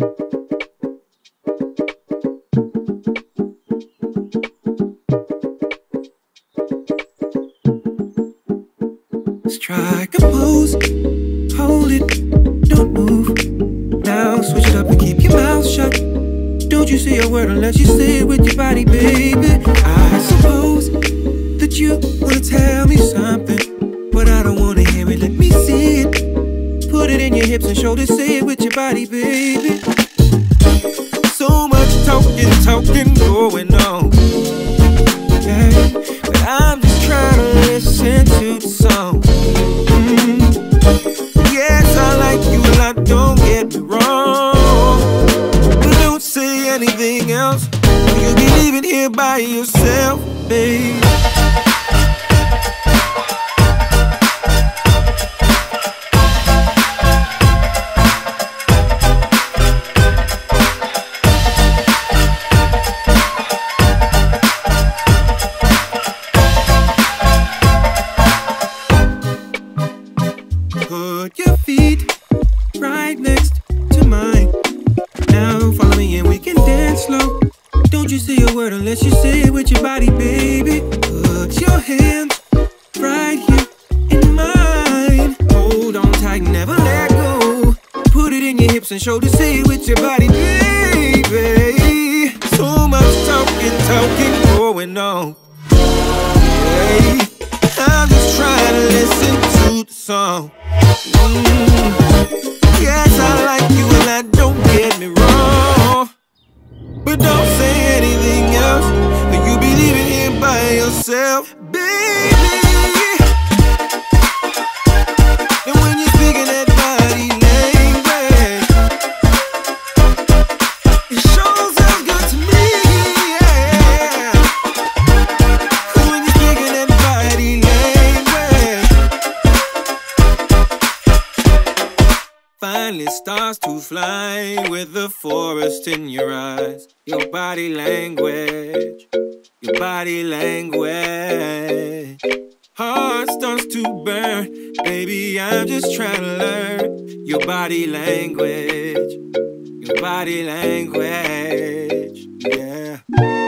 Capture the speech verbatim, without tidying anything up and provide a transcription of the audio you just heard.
Strike a pose, hold it, don't move. Now switch it up and keep your mouth shut. Don't you say a word unless you say it with your body, baby. I suppose that you wanna tell me something, but I don't wanna hear it, let me see it. Put it in your hips and shoulders, say it with your body, baby. So much talking, talking going on, okay? But I'm just trying to listen to the song. Don't get me wrong, but don't say anything else. You'll be leaving here by yourself, babe. Put your feet right next to mine. Now follow me and we can dance slow. Don't you say a word unless you say it with your body, baby. Put your hands right here in mine. Hold on tight, never let go. Put it in your hips and shoulders, say it with your body, baby. So much talking, talking going on, hey. I'm just trying to listen to the song. mm. Yes, I like you and I don't get me wrong, but don't say anything else, or you'll be leaving here by yourself, baby. And when you're speaking that body language, it sure sounds good to me, yeah. 'Cause when you're speaking that body language, finally starts to fly with the forest in your eyes. Your body language, your body language. Heart starts to burn, baby, I'm just trying to learn. Your body language, your body language, yeah.